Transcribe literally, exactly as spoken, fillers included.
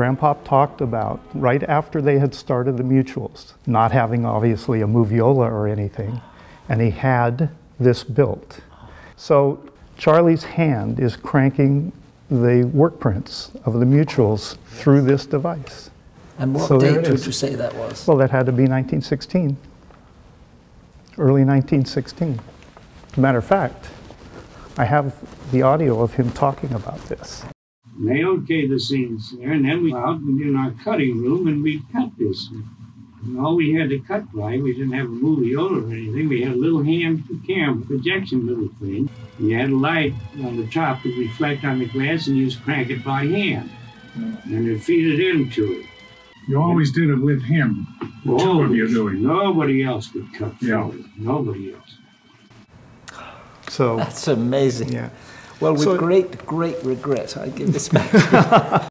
Grandpop talked about right after they had started the mutuals, not having obviously a Moviola or anything, and he had this built. So Charlie's hand is cranking the work prints of the mutuals through this device. And what so date would you say that was? Well, that had to be nineteen sixteen, early nineteen sixteen. As a matter of fact, I have the audio of him talking about this. They okay the scenes there, and then we went out in our cutting room and we cut this. And all we had to cut by, we didn't have a Moviola or anything, we had a little hand to cam projection little thing. You had a light on the top to reflect on the glass and you just crank it by hand. And it feed it into it. You always did it with him. The always, two of you doing. Nobody else could cut yeah. it. Nobody else. So that's amazing. Yeah. Well, with so, great, great regret, I give this back to you.